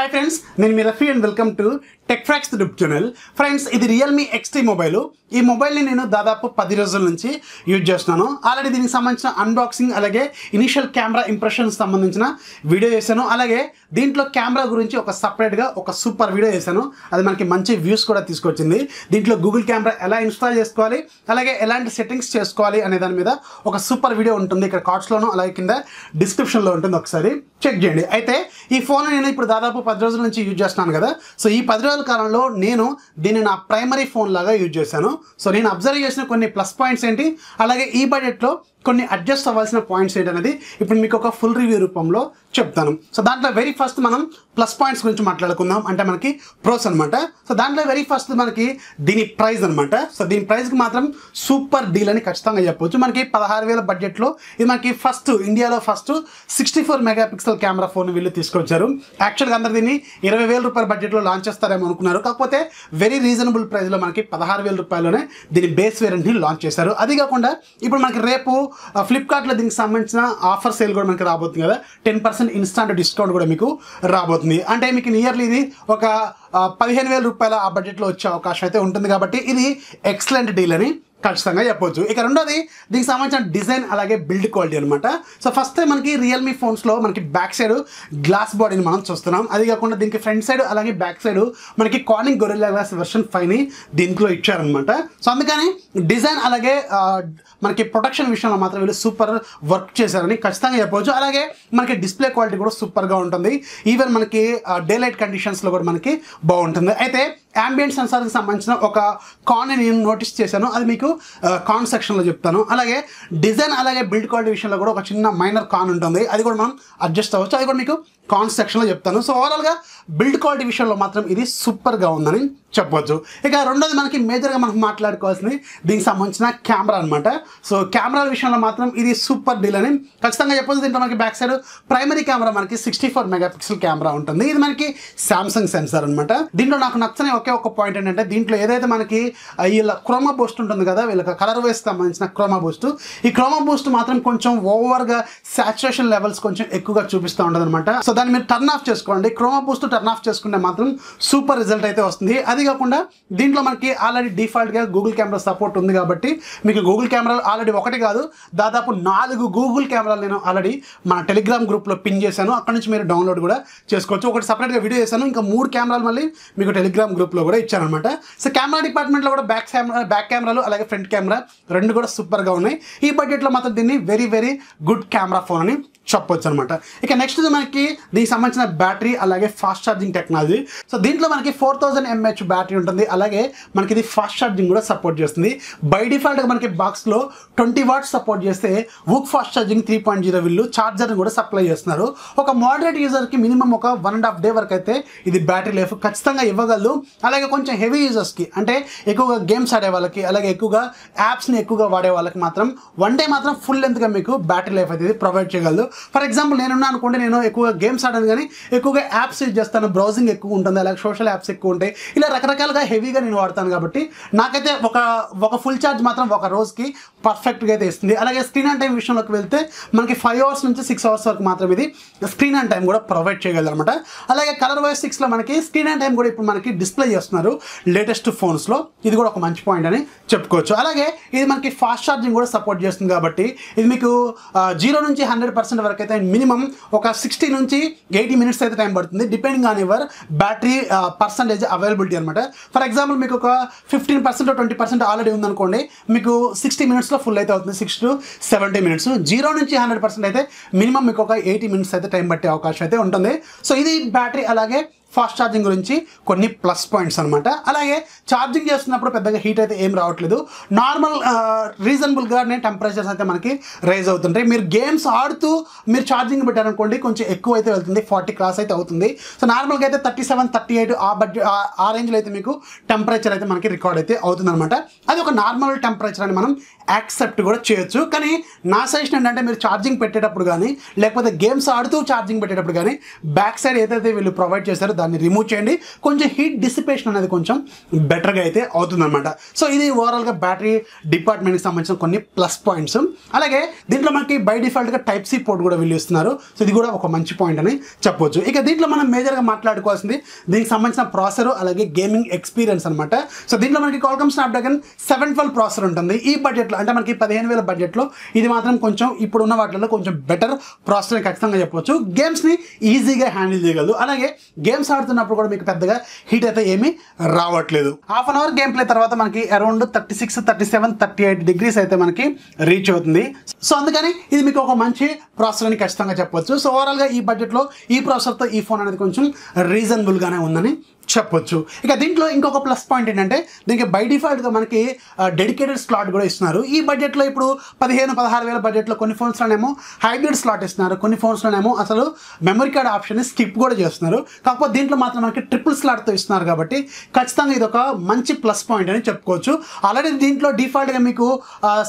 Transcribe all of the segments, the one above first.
Hi friends, నేను మీ Rafi and welcome to tech facts YouTube channel. Friends, ఇది Realme XT mobile. ఈ మొబైల్ని నేను దాదాపు 10 రోజుల నుంచి యూజ్ చేస్తున్నాను. ఆల్రెడీ దీనికి సంబంధించిన అన్బాక్సింగ్, అలాగే ఇనిషియల్ కెమెరా ఇంప్రెషన్స్ సంబంధించిన వీడియో చేశాను. అలాగే దీంట్లో కెమెరా గురించి ఒక సపరేట్గా ఒక సూపర్ వీడియో చేశాను. అది మనకి మంచి వ్యూస్ కూడా తీసుకొచ్చింది. దీంట్లో గూగుల్ కెమెరా ఎలా ఇన్స్టాల్ చేసుకోవాలి, అలాగే ఎలాంటి సెట్టింగ్స్ చేసుకోవాలి అనే దాని మీద ఒక సూపర్ వీడియో ఉంటుంది. ఇక్కడ కార్డ్స్లోనూ అలాగే కింద డిస్క్రిప్షన్లో ఉంటుంది, ఒకసారి చెక్ చేయండి. అయితే ఈ ఫోన్ నేను ఇప్పుడు దాదాపు 10 రోజుల నుంచి యూజ్ చేస్తున్నాను కదా. సో ఈ 10 రోజుల కాలంలో నేను దీన్ని నా ప్రైమరీ ఫోన్ లాగా యూజ్ చేశాను. సో నేను అబ్జర్వ్ చేసిన కొన్ని ప్లస్ పాయింట్స్ ఏంటి, అలాగే ఈ బడ్జెట్లో కొన్ని అడ్జస్ట్ అవ్వాల్సిన పాయింట్స్ ఏంటనేది ఇప్పుడు మీకు ఒక ఫుల్ రివ్యూ రూపంలో చెప్తాను. సో దాంట్లో వెరీ ఫస్ట్ మనం ప్లస్ పాయింట్స్ గురించి మాట్లాడుకుందాం. అంటే మనకి ప్రోస్ అనమాట. సో దాంట్లో వెరీ ఫస్ట్ మనకి దీని ప్రైస్ అనమాట. సో దీని ప్రైస్కి మాత్రం సూపర్ డీల్ అని ఖచ్చితంగా చెప్పవచ్చు. మనకి 16,000 బడ్జెట్లో ఇది మనకి ఫస్ట్ ఇండియాలో 64 మెగాపిక్సెల్ కెమెరా ఫోన్ వీళ్ళు తీసుకొచ్చారు. యాక్చువల్గా అందరు దీన్ని 20,000 రూపాయల బడ్జెట్లో లాంచ్ చేస్తారేమో అనుకున్నారు. కాకపోతే వెరీ రీజనబుల్ ప్రైస్లో మనకి 16,000 రూపాయలలోనే దీని బేస్ వేరియంట్ని లాంచ్ చేశారు. అది కాకుండా ఇప్పుడు మనకి రేపు ఫ్లిప్కార్ట్లో దీనికి సంబంధించిన ఆఫర్ సేల్ కూడా మనకి రాబోతుంది కదా. 10% ఇన్స్టాంట్ డిస్కౌంట్ కూడా మీకు రాబోతుంది. అంటే మీకు నియర్లీ ఇది ఒక 15,000 రూపాయల ఆ బడ్జెట్లో వచ్చే అవకాశం అయితే ఉంటుంది. కాబట్టి ఇది ఎక్సలెంట్ డీల్ అని ఖచ్చితంగా చెప్పొచ్చు. ఇక రెండోది దీనికి సంబంధించిన డిజైన్ అలాగే బిల్డ్ క్వాలిటీ అనమాట. సో ఫస్ట్ టైం మనకి రియల్మీ ఫోన్స్లో మనకి బ్యాక్ సైడ్ గ్లాస్ బాడీని మనం చూస్తున్నాం. అది కాకుండా దీనికి ఫ్రంట్ సైడ్ అలాగే బ్యాక్ సైడ్ మనకి కార్నింగ్ గొరిల్లా గ్లాస్ వెర్షన్ 5ని దీంట్లో ఇచ్చారనమాట. సో అందుకని డిజైన్ అలాగే మనకి ప్రొటెక్షన్ విషయంలో మాత్రం వీళ్ళు సూపర్ వర్క్ చేశారని ఖచ్చితంగా చెప్పవచ్చు. అలాగే మనకి డిస్ప్లే క్వాలిటీ కూడా సూపర్గా ఉంటుంది. ఈవెన్ మనకి డే లైట్ కండిషన్స్లో కూడా మనకి బాగుంటుంది. అయితే యాంబియంట్ సెన్సార్కి సంబంధించిన ఒక కాన్ నేను నోటీస్ చేశాను. అది మీకు కాన్ సెక్షన్లో చెప్తాను. అలాగే డిజైన్ అలాగే బిల్డ్ క్వాలిటీ విషయంలో కూడా ఒక చిన్న మైనర్ కాన్ ఉంటుంది. అది కూడా మనం అడ్జస్ట్ అవ్వచ్చు. అది కూడా మీకు కాన్ సెక్షన్లో చెప్తాను. సో ఓవరాల్గా బిల్డ్ క్వాలిటీ విషయంలో మాత్రం ఇది సూపర్గా ఉందని చెప్పవచ్చు. ఇక రెండోది మనకి మేజర్గా మనం మాట్లాడుకోవాల్సింది దీనికి సంబంధించిన కెమెరా అనమాట. సో కెమెరా విషయంలో మాత్రం ఇది సూపర్ డీల్ అని ఖచ్చితంగా చెప్పొచ్చు. దీంట్లో మనకి బ్యాక్ సైడ్ ప్రైమరీ కెమెరా మనకి 64 మెగాపిక్సెల్ కెమెరా ఉంటుంది. ఇది మనకి సామ్సంగ్ సెన్సార్ అనమాట. దీంట్లో నాకు నచ్చని ఒకే ఒక పాయింట్ ఏంటంటే దీంట్లో ఏదైతే మనకి వీళ్ళ క్రోమా బూస్ట్ ఉంటుంది కదా, వీళ్ళకి కలర్ వేస్ సంబంధించిన క్రోమా బూస్ట్, ఈ క్రోమా బూస్ట్ మాత్రం కొంచెం ఓవర్గా సాచురేషన్ లెవెల్స్ కొంచెం ఎక్కువగా చూపిస్తూ ఉంటుంది అనమాట. సో దాన్ని మీరు టర్న్ ఆఫ్ చేసుకోండి. క్రోమా బూస్ట్ టర్న్ ఆఫ్ చేసుకుంటే మాత్రం సూపర్ రిజల్ట్ అయితే వస్తుంది. అది కాకుండా దీంట్లో మనకి ఆల్రెడీ డిఫాల్ట్గా గూగుల్ కెమెరా సపోర్ట్ ఉంది. కాబట్టి మీకు గూగుల్ కెమెరాలు ఆల్రెడీ ఒకటి కాదు, దాదాపు 4 గూగుల్ కెమెరాలు నేను ఆల్రెడీ మన టెలిగ్రామ్ గ్రూప్లో పిన్ చేశాను. అక్కడ నుంచి మీరు డౌన్లోడ్ కూడా చేసుకోవచ్చు. ఒకటి సపరేట్గా వీడియో చేశాను. ఇంకా 3 కెమెరాలు మళ్ళీ మీకు టెలిగ్రామ్ గ్రూప్లో కూడా ఇచ్చారనమాట. సో కెమెరా డిపార్ట్మెంట్లో కూడా బ్యాక్ కెమెరాలు అలాగే ఫ్రంట్ కెమెరా 2 కూడా సూపర్గా ఉన్నాయి. ఈ బడ్జెట్లో మాత్రం దీన్ని very very good camera phone అని చెప్పొచ్చు అనమాట. ఇక నెక్స్ట్ మనకి దీనికి సంబంధించిన బ్యాటరీ అలాగే ఫాస్ట్ ఛార్జింగ్ టెక్నాలజీ. సో దీంట్లో మనకి 4000 mAh బ్యాటరీ ఉంటుంది. అలాగే మనకి ఇది ఫాస్ట్ ఛార్జింగ్ కూడా సపోర్ట్ చేస్తుంది. బై డిఫాల్ట్గా మనకి బాక్స్లో 20 వాట్స్ సపోర్ట్ చేస్తే వుక్ ఫాస్ట్ ఛార్జింగ్ 3.0 వీళ్ళు ఛార్జర్ని కూడా సప్లై చేస్తున్నారు. ఒక మోడరేట్ యూజర్కి మినిమం ఒక 1.5 డే వరకు అయితే ఇది బ్యాటరీ లైఫ్ ఖచ్చితంగా ఇవ్వగలరు. అలాగే కొంచెం హెవీ యూజర్స్కి, అంటే ఎక్కువగా గేమ్స్ ఆడే వాళ్ళకి అలాగే ఎక్కువగా యాప్స్ని ఎక్కువగా వాడే వాళ్ళకి మాత్రం 1 డే మాత్రం ఫుల్ లెంత్గా మీకు బ్యాటరీ లైఫ్ అయితే ప్రొవైడ్ చేయగలరు. ఫర్ ఎగ్జాంపుల్ నేనున్నా అనుకోండి, నేను ఎక్కువగా గేమ్స్ ఆడాను కానీ ఎక్కువగా యాప్స్ యూజ్ చేస్తాను. బ్రౌజింగ్ ఎక్కువ ఉంటుంది, అలాగే సోషల్ యాప్స్ ఎక్కువ ఉంటాయి. ఇలా రకరకాలుగా హెవీగా నేను వాడతాను. కాబట్టి నాకైతే ఒక ఫుల్ ఛార్జ్ మాత్రం ఒక రోజుకి పర్ఫెక్ట్గా అయితే ఇస్తుంది. అలాగే స్క్రీన్ ఆన్ టైం విషయంలోకి వెళ్తే మనకి 5 అవర్స్ నుంచి 6 అవర్స్ వరకు మాత్రం ఇది స్క్రీన్ ఆన్ టైం కూడా ప్రొవైడ్ చేయగలరు అనమాట. అలాగే కలర్ వైస్ 6లో మనకి స్క్రీన్ ఆన్ టైం కూడా ఇప్పుడు మనకి డిస్ప్లే చేస్తున్నారు లేటెస్ట్ ఫోన్స్లో. ఇది కూడా ఒక మంచి పాయింట్ అని చెప్పుకోవచ్చు. అలాగే ఇది మనకి ఫాస్ట్ ఛార్జింగ్ కూడా సపోర్ట్ చేస్తుంది. కాబట్టి ఇది మీకు 0 నుంచి 100% వరకు అయితే మినిమం ఒక 60 నుంచి 80 మినిట్స్ అయితే టైం పడుతుంది, depending on your battery percentage availability అనమాట. ఫర్ ఎగ్జాంపుల్ మీకు ఒక 15% 20% ఆల్రెడీ ఉందనుకోండి, మీకు 60 మినిట్స్లో ఫుల్ అయితే అవుతుంది, 60 to 70 మినిట్స్. 0 నుంచి 100% అయితే మినిమం మీకు ఒక 80 మినిట్స్ అయితే టైం పట్టే అవకాశం అయితే ఉంటుంది. సో ఇది బ్యాటరీ అలాగే ఫాస్ట్ ఛార్జింగ్ గురించి కొన్ని ప్లస్ పాయింట్స్ అనమాట. అలాగే ఛార్జింగ్ చేస్తున్నప్పుడు పెద్దగా హీట్ అయితే ఏం రావట్లేదు. నార్మల్ రీజనబుల్గానే టెంపరేచర్స్ అయితే మనకి రైజ్ అవుతుంటాయి. మీరు గేమ్స్ ఆడుతూ మీరు ఛార్జింగ్ పెట్టారనుకోండి కొంచెం ఎక్కువ అయితే వెళ్తుంది, 40 క్రాస్ అయితే అవుతుంది. సో నార్మల్గా అయితే 37, 38 ఆ బడ్జెట్ ఆ రేంజ్లో అయితే మీకు టెంపరేచర్ అయితే మనకి రికార్డ్ అయితే అవుతుంది అనమాట. అది ఒక నార్మల్ టెంపరేచర్ అని మనం యాక్సెప్ట్ కూడా చేయొచ్చు. కానీ నా సజెషన్ ఏంటంటే మీరు ఛార్జింగ్ పెట్టేటప్పుడు కానీ లేకపోతే గేమ్స్ ఆడుతూ ఛార్జింగ్ పెట్టేటప్పుడు కానీ బ్యాక్ సైడ్ ఏదైతే వీళ్ళు ప్రొవైడ్ చేశారో దాన్ని రిమూవ్ చేయండి కొంచెం హీట్ డిసిపేషన్ అనేది కొంచెం బెటర్ గా అయితే అవుతుందన్నమాట. సో ఇది ఓవరాల్ గా బ్యాటరీ డిపార్ట్మెంట్ కి సంబంధించిన కొన్ని ప్లస్ పాయింట్స్. అలాగే దీంట్లో మనకి బై డిఫాల్ట్ గా Type-C పోర్ట్ కూడా వీళ్ళు ఇస్తున్నారు. సో ఇది కూడా ఒక మంచి పాయింట్ అని చెప్పొచ్చు. ఇక దీంట్లో మనం మేజర్ గా మాట్లాడుకోవాల్సింది దీనికి సంబంధించిన ప్రాసెసర్ అలాగే గేమింగ్ ఎక్స్పీరియన్స్ అనమాట. సో దీంట్లో మనకి Qualcomm Snapdragon 712 ప్రాసెసర్ ఉంటుంది. ఈ బడ్జెట్ లో అంటే మనకి 15,000 బడ్జెట్ లో ఇది మాత్రం కొంచెం ఇప్పుడు ఉన్న వాటిలో కొంచెం బెటర్ ప్రాసెసర్ ఖచ్చితంగా చెప్పొచ్చు. గేమ్స్ ని ఈజీగా హ్యాండిల్ చేయగలదు. అలాగే గేమ్స్ ఆడుతున్నప్పుడు కూడా మీకు పెద్దగా హీట్ అయితే ఏమీ రావట్లేదు. Half an hour game play తర్వాత మనకి అరౌండ్ 36, 37, 38 డిగ్రీస్ అయితే మనకి రీచ్ అవుతుంది. సో అందుకని ఇది మీకు ఒక మంచి ప్రాసెసర్ అని ఖచ్చితంగా చెప్పొచ్చు. సో ఓవరాల్ గా ఈ బడ్జెట్ లో ఈ ప్రాసెసర్తో ఈ ఫోన్ అనేది కొంచెం రీజనబుల్ గానే ఉందని చెప్పొచ్చు. ఇక దీంట్లో ఇంకొక ప్లస్ పాయింట్ ఏంటంటే దీనికి బై డిఫాల్ట్గా మనకి డెడికేటెడ్ స్లాట్ కూడా ఇస్తున్నారు. ఈ బడ్జెట్లో ఇప్పుడు 15,000-16,000 బడ్జెట్లో కొన్ని ఫోన్స్లోనేమో హైబ్రిడ్ స్లాట్ ఇస్తున్నారు, కొన్ని ఫోన్స్లోనేమో అసలు మెమరీ కార్డ్ ఆప్షన్ని స్కిప్ కూడా చేస్తున్నారు. కాకపోతే దీంట్లో మాత్రం మనకి ట్రిపుల్ స్లాట్తో ఇస్తున్నారు కాబట్టి ఖచ్చితంగా ఇది ఒక మంచి ప్లస్ పాయింట్ అని చెప్పుకోవచ్చు. ఆల్రెడీ దీంట్లో డిఫాల్ట్గా మీకు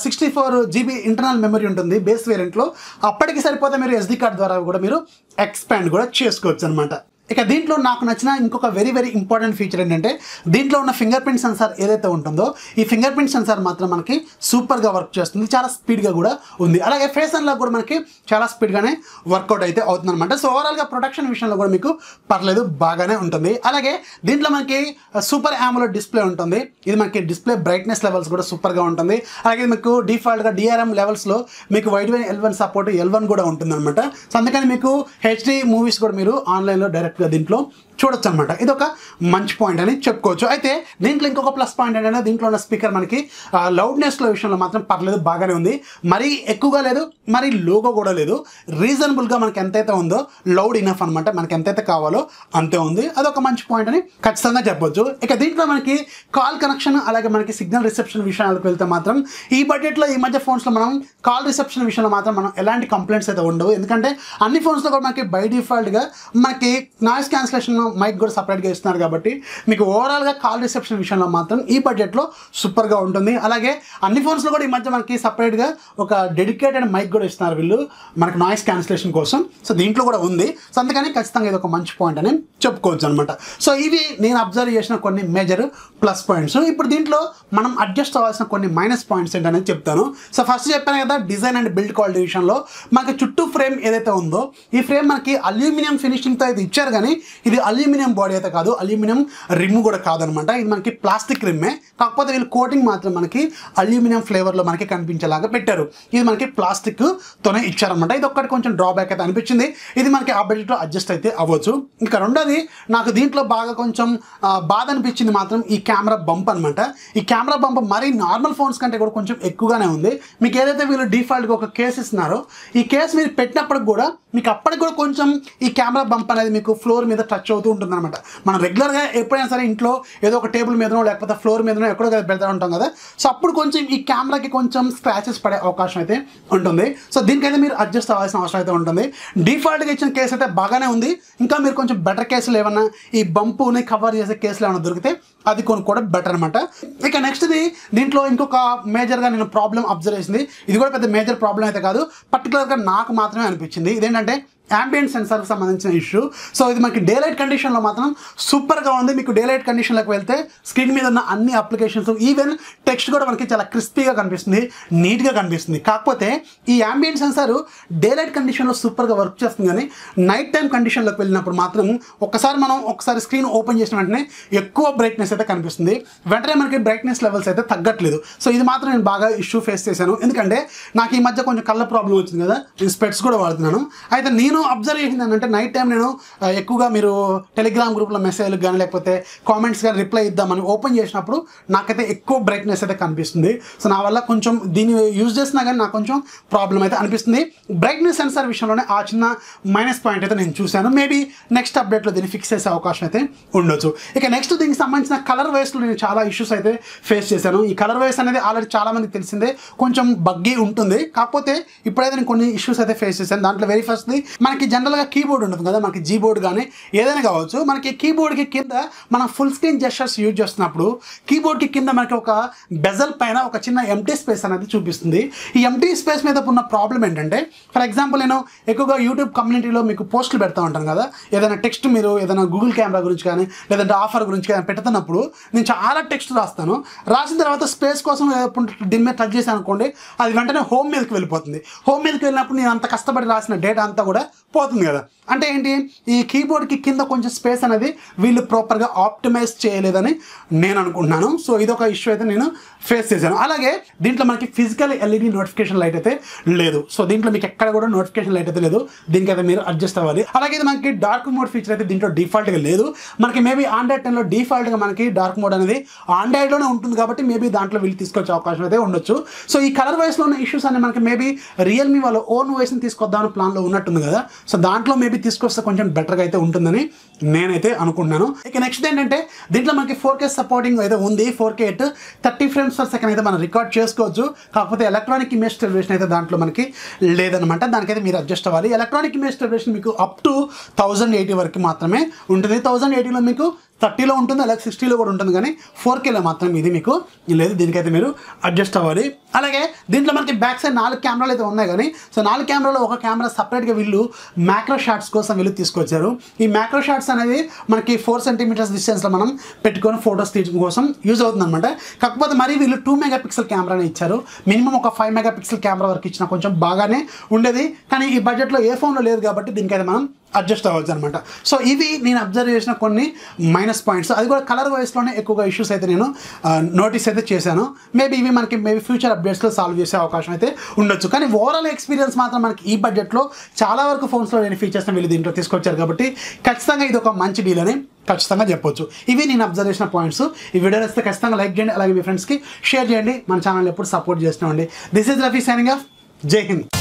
64 GB ఇంటర్నల్ మెమరీ ఉంటుంది బేస్ వేరియంట్లో. అప్పటికి సరిపోతే మీరు SD కార్డ్ ద్వారా కూడా మీరు ఎక్స్పాండ్ కూడా చేసుకోవచ్చు అనమాట. ఇక దీంట్లో నాకు నచ్చిన ఇంకొక వెరీ ఇంపార్టెంట్ ఫీచర్ ఏంటంటే దీంట్లో ఉన్న ఫింగర్ ప్రింట్ సెన్సార్ ఏదైతే ఉంటుందో ఈ ఫింగర్ ప్రింట్ సెన్సార్ మాత్రం మనకి సూపర్గా వర్క్ చేస్తుంది, చాలా స్పీడ్గా కూడా ఉంది. అలాగే ఫేస్ అన్లాక్ కూడా మనకి చాలా స్పీడ్గానే వర్కౌట్ అయితే అవుతుంది అనమాట. సో ఓవరాల్గా ప్రొటెక్షన్ విషయంలో కూడా మీకు పర్లేదు బాగానే ఉంటుంది. అలాగే దీంట్లో మనకి సూపర్ AMOLED డిస్ప్లే ఉంటుంది. ఇది మనకి డిస్ప్లే బ్రైట్నెస్ లెవెల్స్ కూడా సూపర్గా ఉంటుంది. అలాగే మీకు డిఫాల్ట్గా DRM లెవెల్స్లో మీకు వైడ్ LCD సపోర్ట్ L1 కూడా ఉంటుంది అనమాట. సో అందుకని మీకు HD మూవీస్ కూడా మీరు ఆన్లైన్లో డైరెక్ట్ దీంట్లో చూడొచ్చు అనమాట. ఇది ఒక మంచి పాయింట్ అని చెప్పుకోవచ్చు. అయితే దీంట్లో ఇంకొక ప్లస్ పాయింట్ ఏంటంటే దీంట్లో ఉన్న స్పీకర్ మనకి లౌడ్నెస్ విషయంలో మాత్రం పర్లేదు బాగానే ఉంది. మరీ ఎక్కువగా లేదు, మరీ లోగా కూడా లేదు. రీజనబుల్గా మనకి ఎంతైతే ఉందో లౌడ్ ఇనఫ్ అనమాట, మనకి ఎంతైతే కావాలో అంతే ఉంది. అదొక మంచి పాయింట్ అని ఖచ్చితంగా చెప్పొచ్చు. ఇక దీంట్లో మనకి కాల్ కనెక్షన్ అలాగే మనకి సిగ్నల్ రిసెప్షన్ విషయాలకు వెళ్తే మాత్రం ఈ బడ్జెట్లో ఈ మధ్య ఫోన్స్లో మనం కాల్ రిసెప్షన్ విషయంలో మాత్రం మనం ఎలాంటి కంప్లైంట్స్ అయితే ఉండవు. ఎందుకంటే అన్ని ఫోన్స్లో కూడా మనకి బై డిఫాల్ట్గా మనకి నాయిస్ క్యాన్సిలేషన్ మైక్ కూడా సపరేట్గా ఇస్తున్నారు కాబట్టి మీకు ఓవరాల్గా కాల్ రిసెప్షన్ విషయంలో మాత్రం ఈ బడ్జెట్లో సూపర్గా ఉంటుంది. అలాగే అన్ని ఫోన్స్లో కూడా ఈ మధ్య మనకి సపరేట్గా ఒక డెడికేటెడ్ మైక్ కూడా ఇస్తున్నారు వీళ్ళు మనకు నాయిస్ క్యాన్సిలేషన్ కోసం. సో దీంట్లో కూడా ఉంది. సో అందుకని ఖచ్చితంగా ఇది ఒక మంచి పాయింట్ అని చెప్పుకోవచ్చు అనమాట. సో ఇవి నేను అబ్జర్వ్ చేసిన కొన్ని మేజర్ ప్లస్ పాయింట్స్. ఇప్పుడు దీంట్లో మనం అడ్జస్ట్ అవ్వాల్సిన కొన్ని మైనస్ పాయింట్స్ ఏంటనేది చెప్తాను. సో ఫస్ట్ చెప్పాను కదా డిజైన్ అండ్ బిల్డ్ క్వాలిటీ విషయంలో మనకి చుట్టూ ఫ్రేమ్ ఏదైతే ఉందో ఈ ఫ్రేమ్ మనకి అల్యూమినియం ఫినిషింగ్తో అయితే ఇచ్చారు కానీ ఇది అల్యూమినియం బాడీ అయితే కాదు, అల్యూమినియం రిమ్ కూడా కాదనమాట. ఇది మనకి ప్లాస్టిక్ రిమ్మే, కాకపోతే వీళ్ళు కోటింగ్ మాత్రం మనకి అల్యూమినియం ఫ్లేవర్లో మనకి కనిపించేలాగా పెట్టారు. ఇది మనకి ప్లాస్టిక్తోనే ఇచ్చారనమాట. ఇది ఒక్కటి కొంచెం డ్రాబ్యాక్ అయితే అనిపించింది. ఇది మనకి ఆ బడ్జెట్లో అడ్జస్ట్ అయితే అవ్వచ్చు. ఇంకా రెండోది నాకు దీంట్లో బాగా కొంచెం బాధ అనిపించింది మాత్రం ఈ కెమెరా బంప్ అనమాట. ఈ కెమెరా బంప్ మరీ నార్మల్ ఫోన్స్ కంటే కూడా కొంచెం ఎక్కువగానే ఉంది. మీకు ఏదైతే వీళ్ళు డిఫాల్ట్గా ఒక కేసు ఇస్తున్నారో ఈ కేసు మీరు పెట్టినప్పటికి కూడా మీకు అప్పటికి కూడా కొంచెం ఈ కెమెరా బంప్ అనేది మీకు ఫ్లోర్ మీద టచ్ అవుతూ ఉంటుంది అనమాట. మనం రెగ్యులర్గా ఎప్పుడైనా సరే ఇంట్లో ఏదో ఒక టేబుల్ మీదనో లేకపోతే ఫ్లోర్ మీదనో ఎక్కడో పెడతా ఉంటాం కదా. సో అప్పుడు కొంచెం ఈ కెమెరాకి కొంచెం స్క్రాచెస్ పడే అవకాశం అయితే ఉంటుంది. సో దీనికైతే మీరు అడ్జస్ట్ అవ్వాల్సిన అవసరం అయితే ఉంటుంది. డిఫాల్ట్గా ఇచ్చిన కేసు అయితే బాగానే ఉంది. ఇంకా మీరు కొంచెం బెటర్ కేసులు ఏమన్నా ఈ బంపుని కవర్ చేసే కేసులు ఏమైనా దొరికితే అది కొనుక్కోవడం బెటర్ అనమాట. ఇక నెక్స్ట్ది దీంట్లో ఇంకొక మేజర్గా నేను ప్రాబ్లం అబ్జర్వ్ చేసింది, ఇది కూడా పెద్ద మేజర్ ప్రాబ్లం అయితే కాదు, పర్టికులర్గా నాకు మాత్రమే అనిపించింది. ఇదేంటంటే యాంబియంట్ సెన్సార్కి సంబంధించిన ఇష్యూ. సో ఇది మనకి డే లైట్ కండిషన్లో మాత్రం సూపర్గా ఉంది. మీకు డే లైట్ కండిషన్లోకి వెళ్తే స్క్రీన్ మీద ఉన్న అన్ని అప్లికేషన్స్ ఈవెన్ టెక్స్ట్ కూడా మనకి చాలా క్రిస్పీగా కనిపిస్తుంది, నీట్గా కనిపిస్తుంది. కాకపోతే ఈ యాంబియంట్ సెన్సారు డే లైట్ కండిషన్లో సూపర్గా వర్క్ చేస్తుంది కానీ నైట్ టైం కండిషన్లోకి వెళ్ళినప్పుడు మాత్రం మనం ఒకసారి స్క్రీన్ ఓపెన్ చేసిన వెంటనే ఎక్కువ బ్రైట్నెస్ అయితే కనిపిస్తుంది, వెంటనే మనకి బ్రైట్నెస్ లెవెల్స్ అయితే తగ్గట్లేదు. సో ఇది మాత్రం నేను బాగా ఇష్యూ ఫేస్ చేశాను. ఎందుకంటే నాకు ఈ మధ్య కొంచెం కళ్ళ ప్రాబ్లం వచ్చింది కదా, నేను స్పెట్స్ కూడా వాడుతున్నాను. అయితే నేను అబ్జర్వ్ చేసింది ఏంటంటే నైట్ టైం నేను ఎక్కువగా మీరు టెలిగ్రామ్ గ్రూప్లో మెసేజ్లు కానీ లేకపోతే కామెంట్స్ కానీ రిప్లై ఇద్దామని ఓపెన్ చేసినప్పుడు నాకైతే ఎక్కువ బ్రైట్నెస్ అయితే కనిపిస్తుంది. సో నా వల్ల కొంచెం దీన్ని యూజ్ చేసినా కానీ నాకు కొంచెం ప్రాబ్లం అయితే అనిపిస్తుంది. బ్రైట్నెస్ సెన్సార్ విషయంలోనే ఆ చిన్న మైనస్ పాయింట్ అయితే నేను చూశాను. మేబీ నెక్స్ట్ అప్డేట్లో దీన్ని ఫిక్స్ చేసే అవకాశం అయితే ఉండొచ్చు. ఇక నెక్స్ట్ దీనికి సంబంధించిన కలర్ వేస్లో నేను చాలా ఇష్యూస్ అయితే ఫేస్ చేశాను. ఈ కలర్ వేస్ అనేది ఆల్రెడీ చాలామందికి తెలిసిందే, కొంచెం బగ్గీ ఉంటుంది. కాకపోతే ఇప్పుడైతే నేను కొన్ని ఇష్యూస్ అయితే ఫేస్ చేశాను. దాంట్లో వెరీ ఫస్ట్ది మనకి జనరల్ గా కీబోర్డ్ ఉంటుంది కదా మనకి జీ బోర్డ్ గాని ఏదైనా కావచ్చు మనకి కీబోర్డ్ కి కింద మనం ఫుల్ స్క్రీన్ జెస్చర్స్ యూజ్ చేస్తున్నప్పుడు కీబోర్డ్ కి కింద మనకి ఒక బెజల్ పైన ఒక చిన్న ఎంటీ స్పేస్ అనేది చూపిస్తుంది ఈ ఎంటీ స్పేస్ మీద ఉన్న ప్రాబ్లం ఏంటంటే ఫర్ ఎగ్జాంపుల్ నేను ఎక్కువగా యూట్యూబ్ కమ్యూనిటీలో మీకు పోస్టులు పెడతా ఉంటాను కదా ఏదైనా టెక్స్ట్ మీరు ఏదైనా గూగుల్ కెమెరా గురించి కానీ లేదంటే ఆఫర్ గురించి కానీ పెడుతున్నప్పుడు నేను చాలా టెక్స్ట్ రాస్తాను రాసిన తర్వాత స్పేస్ కోసం దీని మీద టచ్ చేశాను అనుకోండి అది వెంటనే హోమ్ మీదకి వెళ్ళిపోతుంది హోమ్ మీదకి వెళ్ళినప్పుడు నేను అంత కష్టపడి రాసిన డేటా అంతా కూడా పోతుంది కదా అంటే ఏంటి ఈ కీబోర్డ్కి కింద కొంచెం స్పేస్ అనేది వీళ్ళు ప్రాపర్గా ఆప్టిమైజ్ చేయలేదని నేను అనుకుంటున్నాను సో ఇదొక ఇష్యూ అయితే నేను ఫేస్ చేశాను అలాగే దీంట్లో మనకి ఫిజికల్ ఎల్ఈడి నోటిఫికేషన్ లైట్ అయితే లేదు సో దీంట్లో మీకు ఎక్కడ కూడా నోటిఫికేషన్ లైట్ అయితే లేదు దీనికైతే మీరు అడ్జస్ట్ అవ్వాలి అలాగే మనకి డార్క్ మోడ్ ఫీచర్ అయితే దీంట్లో డిఫాల్ట్గా లేదు మనకి మేబీ Android 10లో డిఫాల్ట్గా మనకి డార్క్ మోడ్ అనేది ఆండ్రాయిడ్లోనే ఉంటుంది కాబట్టి మేబీ దాంట్లో వీళ్ళు తీసుకొచ్చే అవకాశం అయితే ఉండొచ్చు సో ఈ కలర్ వాయిస్లో ఉన్న ఇష్యూస్ అనేది మనకి మేబీ రియల్మీ వాళ్ళ ఓన్ వాయిస్ని తీసుకొద్దామని ప్లాన్లో ఉన్నట్టుంది కదా సో దాంట్లో మేబీ తీసుకొస్తే కొంచెం బెటర్గా అయితే ఉంటుందని నేనైతే అనుకుంటున్నాను ఇక నెక్స్ట్ ఏంటంటే దీంట్లో మనకి 4K సపోర్టింగ్ అయితే ఉంది 4K 30 ఫ్రేమ్స్ పర్ సెకండ్ అయితే మనం రికార్డ్ చేసుకోవచ్చు కాకపోతే ఎలక్ట్రానిక్ ఇమేజ్ స్టెబిలైజేషన్ అయితే దాంట్లో మనకి లేదనమాట దానికైతే మీరు అడ్జస్ట్ అవ్వాలి ఎలక్ట్రానిక్ ఇమేజ్ స్టెబిలైజేషన్ మీకు అప్ టు 1080 వరకు మాత్రమే ఉంటుంది 1080లో మీకు 30లో ఉంటుంది అలాగే 60లో కూడా ఉంటుంది కానీ 4Kలో మాత్రం ఇది మీకు లేదు దీనికైతే మీరు అడ్జస్ట్ అవ్వాలి అలాగే దీంట్లో మనకి బ్యాక్ సైడ్ 4 కెమెరాలు అయితే ఉన్నాయి కానీ సో 4 కెమెరాలో ఒక కెమెరా సపరేట్గా వీళ్ళు మ్యాక్రో షాట్స్ కోసం వీళ్ళు తీసుకొచ్చారు ఈ మ్యాక్రో షాట్స్ అనేది మనకి 4 సెంటీమీటర్స్ డిస్టెన్స్లో మనం పెట్టుకొని ఫొటోస్ తీయడం కోసం యూజ్ అవుతుందన్నమాట కాకపోతే మరి వీళ్ళు 2 మెగాపిక్సెల్ కెమెరాని ఇచ్చారు మినిమం ఒక 5 మెగాపిక్సెల్ కెమెరా వరకు ఇచ్చినా కొంచెం బాగానే ఉండేది కానీ ఈ బడ్జెట్లో ఏ ఫోన్లో లేదు కాబట్టి దీనికైతే మనం అడ్జస్ట్ అవ్వచ్చు అనమాట సో ఇవి నేను అబ్జర్వ్ చేసిన కొన్ని మైనస్ పాయింట్స్ అది కూడా కలర్ వైస్లోనే ఎక్కువగా ఇష్యూస్ అయితే నేను నోటీస్ అయితే చేశాను మేబీ ఇవి మనకి మేబీ ఫ్యూచర్ అప్డేట్స్లో సాల్వ్ చేసే అవకాశం అయితే ఉండొచ్చు కానీ ఓవరాల్ ఎక్స్పీరియన్స్ మాత్రం మనకి ఈ బడ్జెట్లో చాలా వరకు ఫోన్స్లో నేను ఫీచర్స్ని వీళ్ళు దీంట్లో తీసుకొచ్చారు కాబట్టి ఖచ్చితంగా ఇది ఒక మంచి డీల్ అని ఖచ్చితంగా చెప్పొచ్చు ఇవి నేను అబ్జర్వ్ చేసిన పాయింట్స్ ఈ వీడియో నచ్చితే ఖచ్చితంగా లైక్ చేయండి అలాగే మీ ఫ్రెండ్స్కి షేర్ చేయండి మన ఛానల్ ఎప్పుడు సపోర్ట్ చేస్తున్నామండి this is Rafi signing off జై హింద్